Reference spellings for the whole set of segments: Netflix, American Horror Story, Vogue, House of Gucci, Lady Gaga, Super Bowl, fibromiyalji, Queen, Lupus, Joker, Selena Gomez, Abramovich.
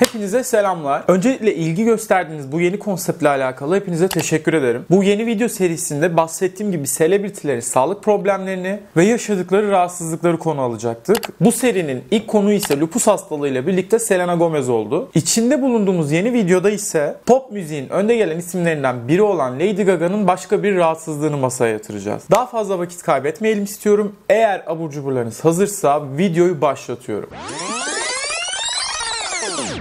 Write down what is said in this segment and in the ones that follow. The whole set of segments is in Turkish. Hepinize selamlar. Öncelikle ilgi gösterdiğiniz bu yeni konseptle alakalı hepinize teşekkür ederim. Bu yeni video serisinde bahsettiğim gibi selebritilerin sağlık problemlerini ve yaşadıkları rahatsızlıkları konu alacaktık. Bu serinin ilk konuğu ise lupus hastalığıyla birlikte Selena Gomez oldu. İçinde bulunduğumuz yeni videoda ise pop müziğin önde gelen isimlerinden biri olan Lady Gaga'nın başka bir rahatsızlığını masaya yatıracağız. Daha fazla vakit kaybetmeyelim istiyorum. Eğer abur cuburlarınız hazırsa videoyu başlatıyorum.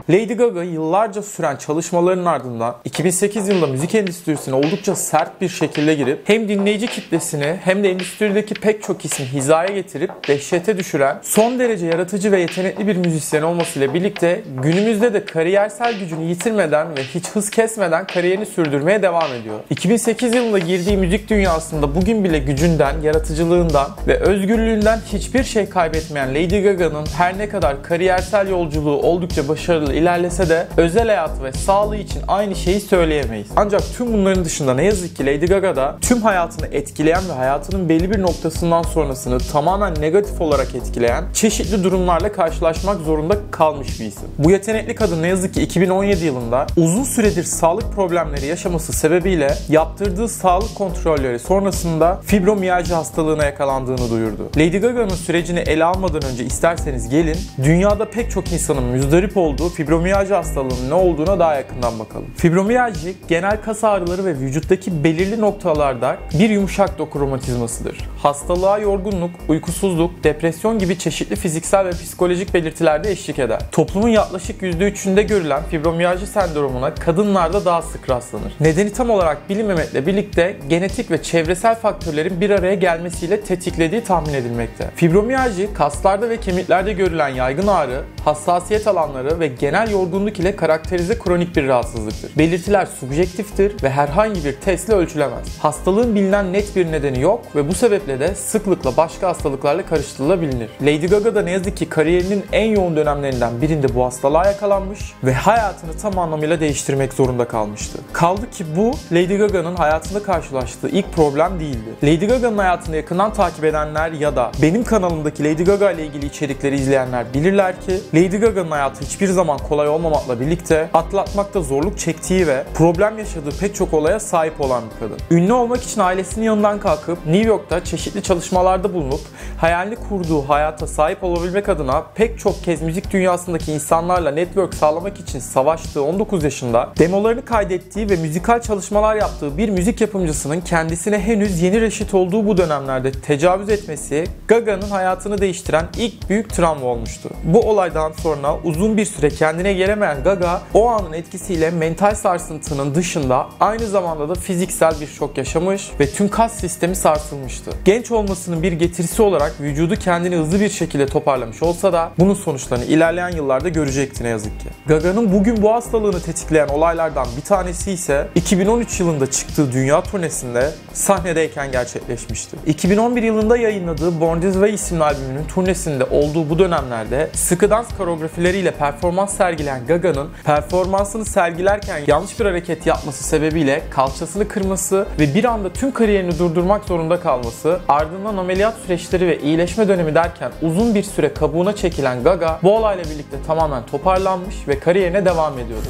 Lady Gaga yıllarca süren çalışmalarının ardından 2008 yılında müzik endüstrisine oldukça sert bir şekilde girip hem dinleyici kitlesini hem de endüstrideki pek çok isim hizaya getirip dehşete düşüren son derece yaratıcı ve yetenekli bir müzisyen olmasıyla birlikte günümüzde de kariyersel gücünü yitirmeden ve hiç hız kesmeden kariyerini sürdürmeye devam ediyor. 2008 yılında girdiği müzik dünyasında bugün bile gücünden, yaratıcılığından ve özgürlüğünden hiçbir şey kaybetmeyen Lady Gaga'nın her ne kadar kariyersel yolculuğu oldukça başarılı ilerlese de özel hayatı ve sağlığı için aynı şeyi söyleyemeyiz. Ancak tüm bunların dışında ne yazık ki Lady Gaga da tüm hayatını etkileyen ve hayatının belli bir noktasından sonrasını tamamen negatif olarak etkileyen çeşitli durumlarla karşılaşmak zorunda kalmış bir isim. Bu yetenekli kadın ne yazık ki 2017 yılında uzun süredir sağlık problemleri yaşaması sebebiyle yaptırdığı sağlık kontrolleri sonrasında fibromiyalji hastalığına yakalandığını duyurdu. Lady Gaga'nın sürecini ele almadan önce isterseniz gelin dünyada pek çok insanın müzdarip olduğu fibromiyalji hastalığının ne olduğuna daha yakından bakalım. Fibromiyalji, genel kas ağrıları ve vücuttaki belirli noktalarda bir yumuşak doku romatizmasıdır. Hastalığa yorgunluk, uykusuzluk, depresyon gibi çeşitli fiziksel ve psikolojik belirtilerde eşlik eder. Toplumun yaklaşık %3'ünde görülen fibromiyalji sendromuna kadınlarda daha sık rastlanır. Nedeni tam olarak bilinmemekle birlikte genetik ve çevresel faktörlerin bir araya gelmesiyle tetiklediği tahmin edilmekte. Fibromiyalji, kaslarda ve kemiklerde görülen yaygın ağrı, hassasiyet alanları ve genel yorgunluk ile karakterize kronik bir rahatsızlıktır. Belirtiler subjektiftir ve herhangi bir testle ölçülemez. Hastalığın bilinen net bir nedeni yok ve bu sebeple de sıklıkla başka hastalıklarla karıştırılabilir. Lady Gaga da ne yazık ki kariyerinin en yoğun dönemlerinden birinde bu hastalığa yakalanmış ve hayatını tam anlamıyla değiştirmek zorunda kalmıştı. Kaldı ki bu Lady Gaga'nın hayatında karşılaştığı ilk problem değildi. Lady Gaga'nın hayatını yakından takip edenler ya da benim kanalımdaki Lady Gaga ile ilgili içerikleri izleyenler bilirler ki Lady Gaga'nın hayatı hiçbir zaman kolay olmamakla birlikte atlatmakta zorluk çektiği ve problem yaşadığı pek çok olaya sahip olan bir kadın. Ünlü olmak için ailesinin yanından kalkıp New York'ta çeşitli çalışmalarda bulunup hayalini kurduğu hayata sahip olabilmek adına pek çok kez müzik dünyasındaki insanlarla network sağlamak için savaştığı 19 yaşında demolarını kaydettiği ve müzikal çalışmalar yaptığı bir müzik yapımcısının kendisine henüz yeni reşit olduğu bu dönemlerde tecavüz etmesi Gaga'nın hayatını değiştiren ilk büyük travma olmuştu. Bu olaydan sonra uzun bir süre kendine gelemeyen Gaga o anın etkisiyle mental sarsıntının dışında aynı zamanda da fiziksel bir şok yaşamış ve tüm kas sistemi sarsılmıştı. Genç olmasının bir getirisi olarak vücudu kendini hızlı bir şekilde toparlamış olsa da bunun sonuçlarını ilerleyen yıllarda görecekti ne yazık ki. Gaga'nın bugün bu hastalığını tetikleyen olaylardan bir tanesi ise 2013 yılında çıktığı dünya turnesinde sahnedeyken gerçekleşmişti. 2011 yılında yayınladığı Born This Way isimli albümünün turnesinde olduğu bu dönemlerde sıkı dans koreografileriyle performans sergileyen Gaga'nın performansını sergilerken yanlış bir hareket yapması sebebiyle kalçasını kırması ve bir anda tüm kariyerini durdurmak zorunda kalması, ardından ameliyat süreçleri ve iyileşme dönemi derken uzun bir süre kabuğuna çekilen Gaga bu olayla birlikte tamamen toparlanmış ve kariyerine devam ediyordu.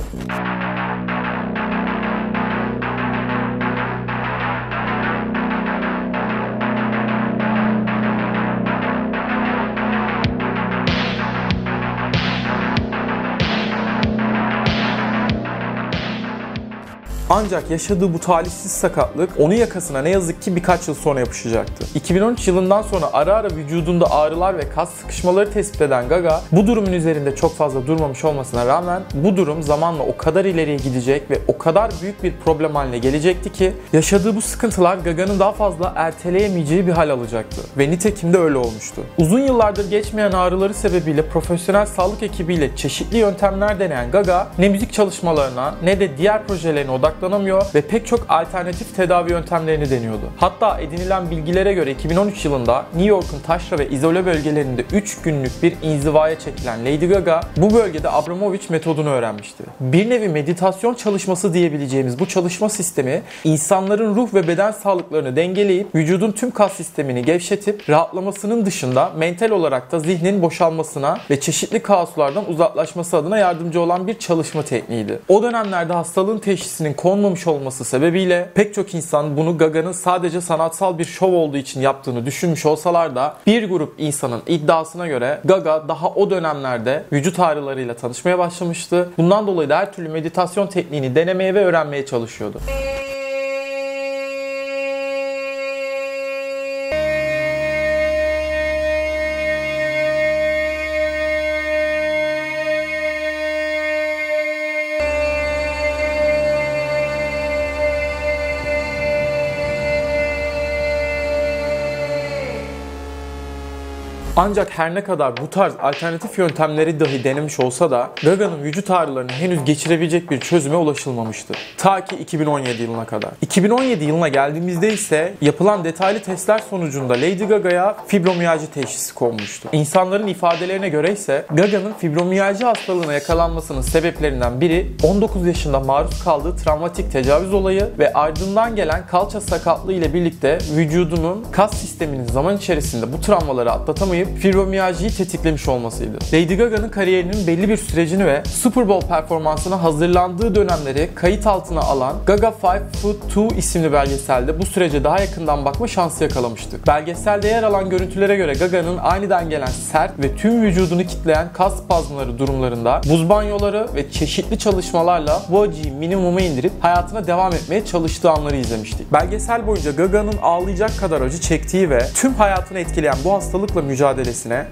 Ancak yaşadığı bu talihsiz sakatlık onun yakasına ne yazık ki birkaç yıl sonra yapışacaktı. 2013 yılından sonra ara ara vücudunda ağrılar ve kas sıkışmaları tespit eden Gaga bu durumun üzerinde çok fazla durmamış olmasına rağmen bu durum zamanla o kadar ileriye gidecek ve o kadar büyük bir problem haline gelecekti ki yaşadığı bu sıkıntılar Gaga'nın daha fazla erteleyemeyeceği bir hal alacaktı ve nitekim de öyle olmuştu. Uzun yıllardır geçmeyen ağrıları sebebiyle profesyonel sağlık ekibiyle çeşitli yöntemler deneyen Gaga ne müzik çalışmalarına ne de diğer projelerine odaklanmıştı odaklanamıyor ve pek çok alternatif tedavi yöntemlerini deniyordu. Hatta edinilen bilgilere göre 2013 yılında New York'un taşra ve izole bölgelerinde 3 günlük bir inzivaya çekilen Lady Gaga bu bölgede Abramovich metodunu öğrenmişti. Bir nevi meditasyon çalışması diyebileceğimiz bu çalışma sistemi insanların ruh ve beden sağlıklarını dengeleyip vücudun tüm kas sistemini gevşetip rahatlamasının dışında mental olarak da zihnin boşalmasına ve çeşitli kaoslardan uzaklaşması adına yardımcı olan bir çalışma tekniğiydi. O dönemlerde hastalığın teşhisinin konmamış olması sebebiyle pek çok insan bunu Gaga'nın sadece sanatsal bir şov olduğu için yaptığını düşünmüş olsalar da bir grup insanın iddiasına göre Gaga daha o dönemlerde vücut ağrılarıyla tanışmaya başlamıştı. Bundan dolayı da her türlü meditasyon tekniğini denemeye ve öğrenmeye çalışıyordu. Ancak her ne kadar bu tarz alternatif yöntemleri dahi denemiş olsa da Gaga'nın vücut ağrılarını henüz geçirebilecek bir çözüme ulaşılmamıştı. Ta ki 2017 yılına kadar. 2017 yılına geldiğimizde ise yapılan detaylı testler sonucunda Lady Gaga'ya fibromiyalji teşhisi konmuştu. İnsanların ifadelerine göre ise Gaga'nın fibromiyalji hastalığına yakalanmasının sebeplerinden biri 19 yaşında maruz kaldığı travmatik tecavüz olayı ve ardından gelen kalça sakatlığı ile birlikte vücudunun kas sisteminin zaman içerisinde bu travmaları atlatamayıp fibromiyaljiyi tetiklemiş olmasıydı. Lady Gaga'nın kariyerinin belli bir sürecini ve Super Bowl performansına hazırlandığı dönemleri kayıt altına alan Gaga 5 Foot 2 isimli belgeselde bu sürece daha yakından bakma şansı yakalamıştık. Belgeselde yer alan görüntülere göre Gaga'nın aniden gelen sert ve tüm vücudunu kitleyen kas spazmları durumlarında buz banyoları ve çeşitli çalışmalarla bu acıyı minimuma indirip hayatına devam etmeye çalıştığı anları izlemiştik. Belgesel boyunca Gaga'nın ağlayacak kadar acı çektiği ve tüm hayatını etkileyen bu hastalıkla mücadelesine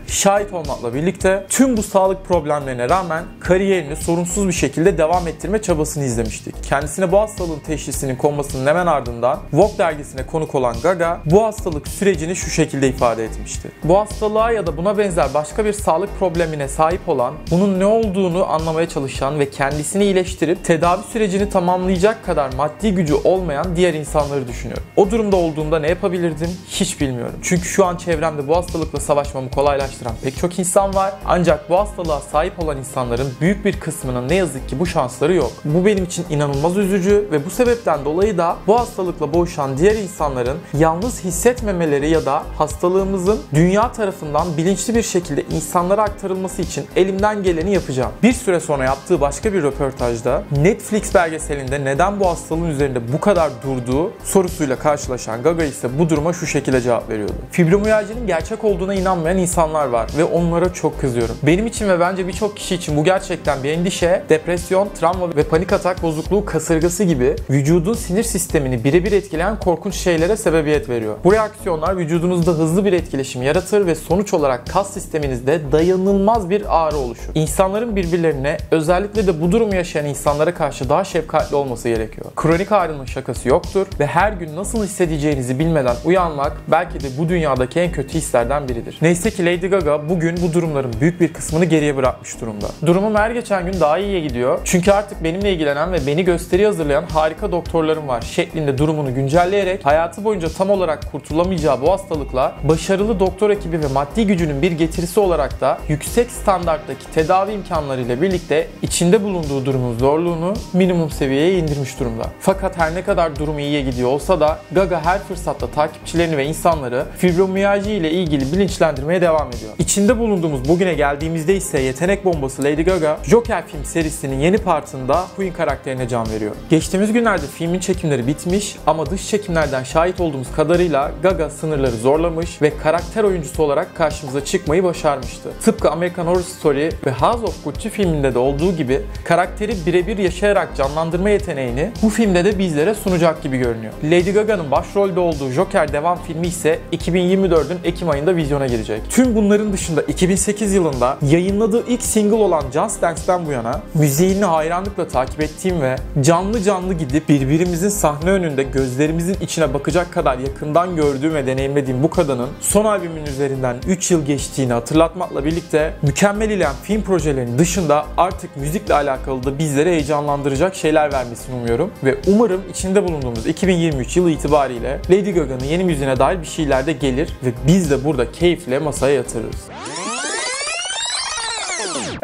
şahit olmakla birlikte tüm bu sağlık problemlerine rağmen kariyerini sorunsuz bir şekilde devam ettirme çabasını izlemiştik. Kendisine bu hastalığın teşhisinin konmasının hemen ardından Vogue dergisine konuk olan Gaga bu hastalık sürecini şu şekilde ifade etmişti. Bu hastalığa ya da buna benzer başka bir sağlık problemine sahip olan, bunun ne olduğunu anlamaya çalışan ve kendisini iyileştirip tedavi sürecini tamamlayacak kadar maddi gücü olmayan diğer insanları düşünüyorum. O durumda olduğumda ne yapabilirdim hiç bilmiyorum. Çünkü şu an çevremde bu hastalıkla savaşmamı kolaylaştıran pek çok insan var. Ancak bu hastalığa sahip olan insanların büyük bir kısmının ne yazık ki bu şansları yok. Bu benim için inanılmaz üzücü ve bu sebepten dolayı da bu hastalıkla boğuşan diğer insanların yalnız hissetmemeleri ya da hastalığımızın dünya tarafından bilinçli bir şekilde insanlara aktarılması için elimden geleni yapacağım. Bir süre sonra yaptığı başka bir röportajda Netflix belgeselinde neden bu hastalığın üzerinde bu kadar durduğu sorusuyla karşılaşan Gaga ise bu duruma şu şekilde cevap veriyordu. Fibromiyalji'nin gerçek olduğuna inanmayan insanlar var ve onlara çok kızıyorum. Benim için ve bence birçok kişi için bu gerçekten bir endişe, depresyon, travma ve panik atak bozukluğu kasırgası gibi vücudun sinir sistemini birebir etkileyen korkunç şeylere sebebiyet veriyor. Bu reaksiyonlar vücudunuzda hızlı bir etkileşim yaratır ve sonuç olarak kas sisteminizde dayanılmaz bir ağrı oluşur. İnsanların birbirlerine, özellikle de bu durumu yaşayan insanlara karşı daha şefkatli olması gerekiyor. Kronik ağrının şakası yoktur ve her gün nasıl hissedeceğinizi bilmeden uyanmak belki de bu dünyadaki en kötü hislerden biridir. Neyse ki Lady Gaga bugün bu durumların büyük bir kısmını geriye bırakmış durumda. Durumum her geçen gün daha iyiye gidiyor. Çünkü artık benimle ilgilenen ve beni gösteri hazırlayan harika doktorlarım var şeklinde durumunu güncelleyerek hayatı boyunca tam olarak kurtulamayacağı bu hastalıkla başarılı doktor ekibi ve maddi gücünün bir getirisi olarak da yüksek standarttaki tedavi imkanlarıyla birlikte içinde bulunduğu durumun zorluğunu minimum seviyeye indirmiş durumda. Fakat her ne kadar durumu iyiye gidiyor olsa da Gaga her fırsatta takipçilerini ve insanları fibromiyalji ile ilgili bilinçlendirmeye devam ediyor. İçinde bulunduğumuz bugüne geldiğimizde ise yetenek bombası Lady Gaga, Joker film serisinin yeni partında Queen karakterine can veriyor. Geçtiğimiz günlerde filmin çekimleri bitmiş ama dış çekimlerden şahit olduğumuz kadarıyla Gaga sınırları zorlamış ve karakter oyuncusu olarak karşımıza çıkmayı başarmıştı. Tıpkı American Horror Story ve House of Gucci filminde de olduğu gibi karakteri birebir yaşayarak canlandırma yeteneğini bu filmde de bizlere sunacak gibi görünüyor. Lady Gaga'nın başrolde olduğu Joker devam filmi ise 2024'ün Ekim ayında vizyona girecek. gelecek. Tüm bunların dışında 2008 yılında yayınladığı ilk single olan Just Dance'den bu yana müziğini hayranlıkla takip ettiğim ve canlı canlı gidip birbirimizin sahne önünde gözlerimizin içine bakacak kadar yakından gördüğüm ve deneyimlediğim bu kadının son albümün üzerinden 3 yıl geçtiğini hatırlatmakla birlikte mükemmel ilen film projelerinin dışında artık müzikle alakalı da bizlere heyecanlandıracak şeyler vermesini umuyorum ve umarım içinde bulunduğumuz 2023 yılı itibariyle Lady Gaga'nın yeni müziğine dair bir şeyler de gelir ve biz de burada keyifle masaya yatırırız.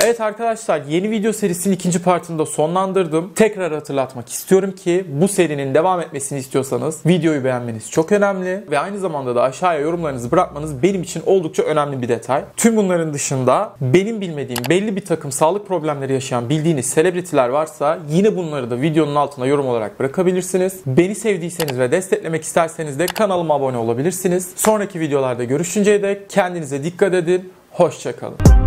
Evet arkadaşlar, yeni video serisinin ikinci partını da sonlandırdım. Tekrar hatırlatmak istiyorum ki bu serinin devam etmesini istiyorsanız videoyu beğenmeniz çok önemli ve aynı zamanda da aşağıya yorumlarınızı bırakmanız benim için oldukça önemli bir detay. Tüm bunların dışında benim bilmediğim belli bir takım sağlık problemleri yaşayan bildiğiniz selebritiler varsa yine bunları da videonun altına yorum olarak bırakabilirsiniz. Beni sevdiyseniz ve desteklemek isterseniz de kanalıma abone olabilirsiniz. Sonraki videolarda görüşünceye dek kendinize dikkat edin. Hoşça kalın.